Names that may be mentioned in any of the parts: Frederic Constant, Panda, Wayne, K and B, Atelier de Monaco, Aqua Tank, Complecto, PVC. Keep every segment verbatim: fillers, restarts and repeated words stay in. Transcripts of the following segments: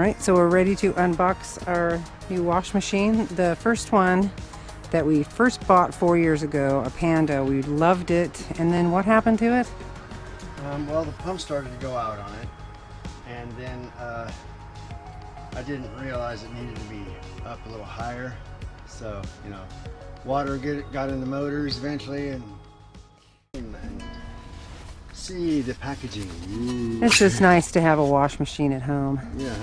All right, so we're ready to unbox our new wash machine. The first one that we first bought four years ago, a Panda, we loved it. And then what happened to it? Um, well, the pump started to go out on it. And then uh, I didn't realize it needed to be up a little higher. So, you know, water get, got in the motors eventually and, and see the packaging. Ooh. It's just nice to have a wash machine at home. Yeah.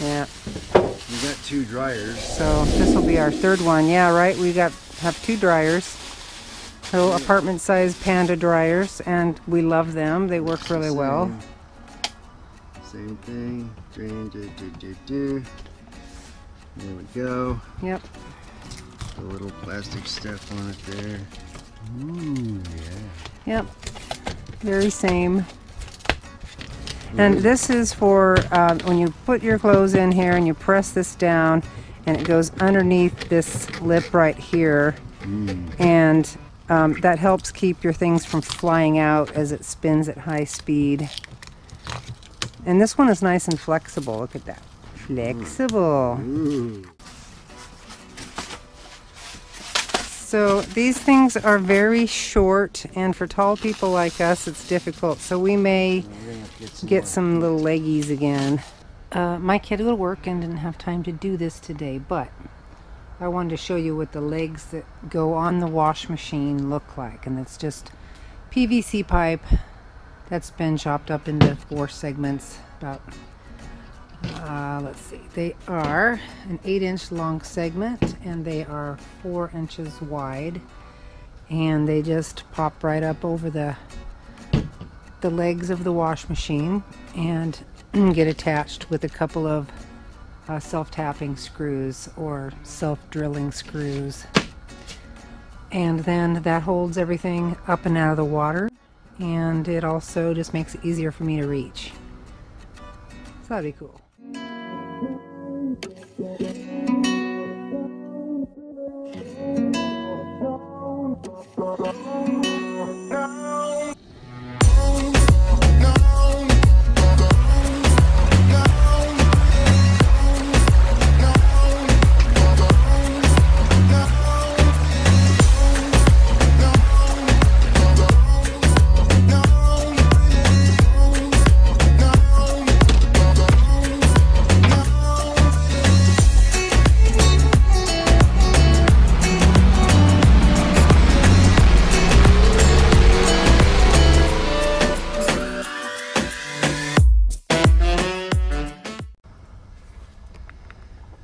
Yeah. We got two dryers. So this will be our third one. Yeah, right. We got have two dryers. Little yeah. apartment-sized Panda dryers, and we love them. They work really Same. well. Same thing. Drain, do, do, do, do. There we go. Yep. A little plastic stuff on it there. Ooh, yeah. Yep. Very same. And this is for uh, when you put your clothes in here and you press this down, and it goes underneath this lip right here. Mm. And um, that helps keep your things from flying out as it spins at high speed. And this one is nice and flexible. Look at that. Flexible. Ooh. So these things are very short, and for tall people like us, it's difficult. So we may get some, get some little leggies again. Uh, my kid will work and didn't have time to do this today, but I wanted to show you what the legs that go on the wash machine look like. And it's just P V C pipe that's been chopped up into four segments. About, uh, let's see, they are an eight inch long segment, and they are four inches wide, and they just pop right up over the the legs of the wash machine and get attached with a couple of uh, self-tapping screws or self-drilling screws, and then that holds everything up and out of the water, and it also just makes it easier for me to reach. So that'd be cool.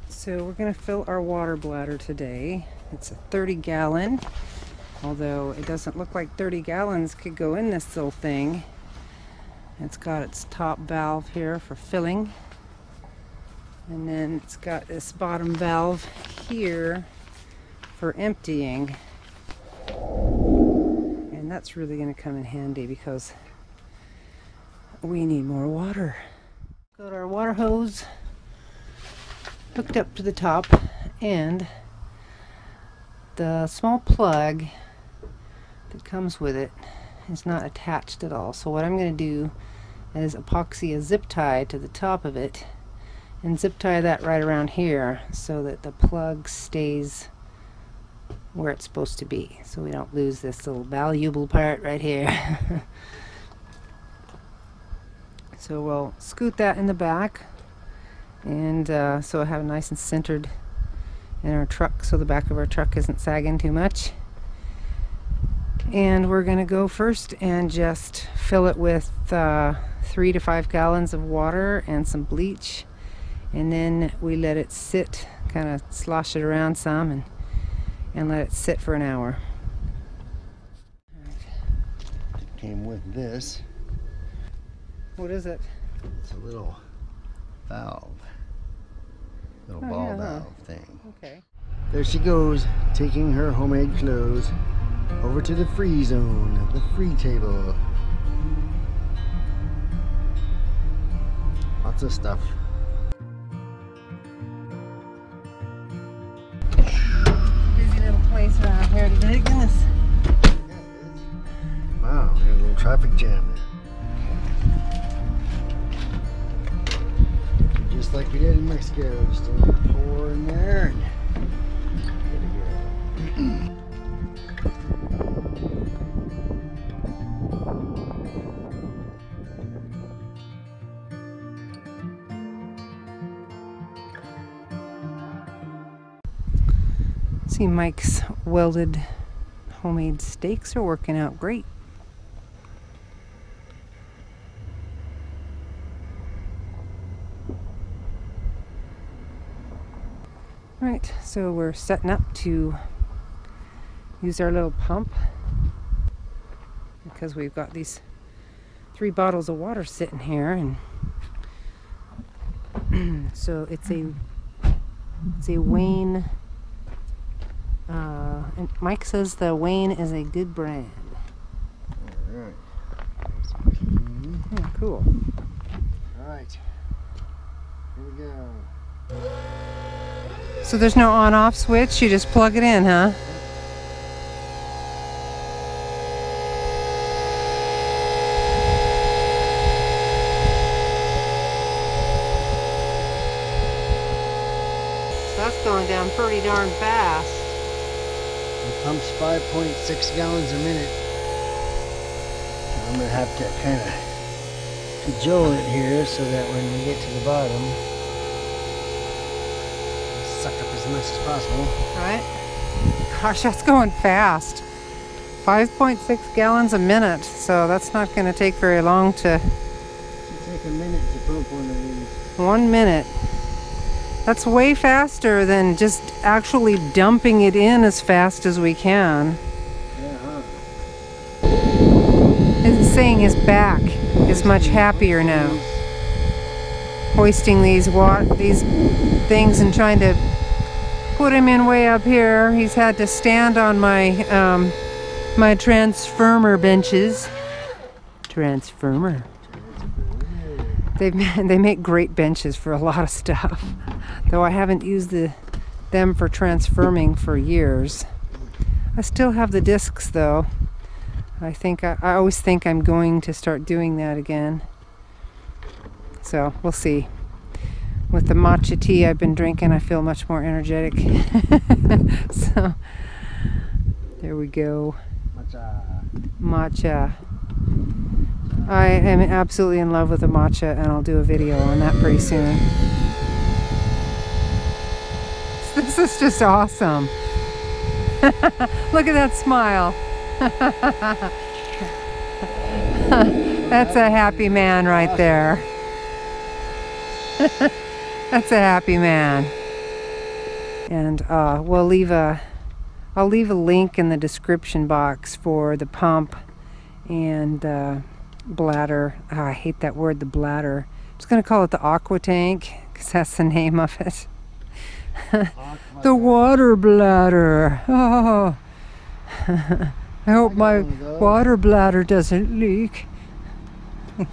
So we're going to fill our water bladder today. It's a thirty gallon, although it doesn't look like thirty gallons could go in this little thing. It's got its top valve here for filling, and then it's got this bottom valve here for emptying, and that's really going to come in handy because we need more water. Go to our water hose, hooked up to the top, and the small plug that comes with it is not attached at all. So what I'm going to do is epoxy a zip tie to the top of it and zip tie that right around here so that the plug stays where it's supposed to be, so we don't lose this little valuable part right here. So we'll scoot that in the back, and uh, so I have it nice and centered in our truck, so the back of our truck isn't sagging too much. And we're gonna go first and just fill it with uh, three to five gallons of water and some bleach, and then we let it sit, kind of slosh it around some, and and let it sit for an hour. All right. Came with this. What is it? It's a little valve. Little oh, ball yeah, valve huh? thing. Okay. There she goes, taking her homemade clothes over to the free zone, the free table. Lots of stuff. Busy little place around here today. Goodness. Yeah, wow, there's a little traffic jam there. Just like we did next goes to pour in there. See, Mike's welded homemade steaks are working out great. Alright, so we're setting up to use our little pump because we've got these three bottles of water sitting here, and so it's a it's a Wayne. Uh, and Mike says the Wayne is a good brand. Alright. Yeah, cool. Alright. Here we go. So there's no on-off switch, you just plug it in, huh? So that's going down pretty darn fast. It pumps five point six gallons a minute. I'm going to have to kind of cajole it here so that when we get to the bottom, I'll suck up as much as possible. Alright. Gosh, that's going fast. five point six gallons a minute, so that's not going to take very long to... It'll take a minute to pump one of these. One minute. That's way faster than just actually dumping it in as fast as we can. Yeah, huh? It's saying his back is much happier now. Hoisting these wa these things and trying to put him in way up here. He's had to stand on my um, my transformer benches. Transformer. They they make great benches for a lot of stuff. Though I haven't used the, them for transforming for years. I still have the discs though. I think I, I always think I'm going to start doing that again. So we'll see. With the matcha tea I've been drinking, I feel much more energetic. So there we go. Matcha. Matcha. I am absolutely in love with the matcha, and I'll do a video on that pretty soon. This is just awesome. Look at that smile. That's a happy man right there. That's a happy man. And uh, we'll leave a, I'll leave a link in the description box for the pump and the bladder. Oh, I hate that word, the bladder. I'm just going to call it the aqua tank because that's the name of it. The water bladder. Oh. I hope my water bladder doesn't leak.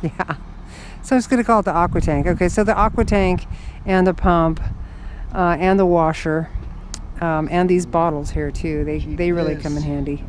Yeah. So I'm just going to call it the aqua tank. Okay, so the aqua tank and the pump uh, and the washer um, and these bottles here too. They, they really come in handy.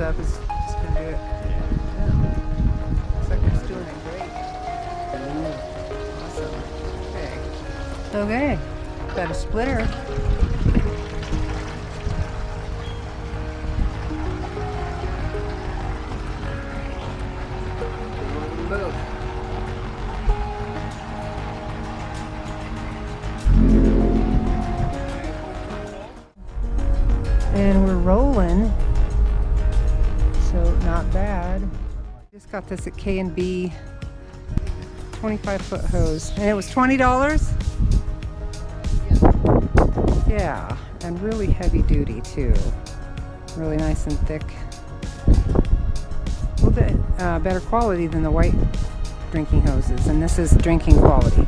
Up is just gonna do it. Yeah. Looks like it's doing it great. Awesome. Okay. Okay. Got a splitter. And we're rolling. So not bad. Just got this at K and B, twenty-five foot hose, and it was twenty dollars. Yeah. Yeah, and really heavy duty too. Really nice and thick. A little bit uh, better quality than the white drinking hoses, and this is drinking quality.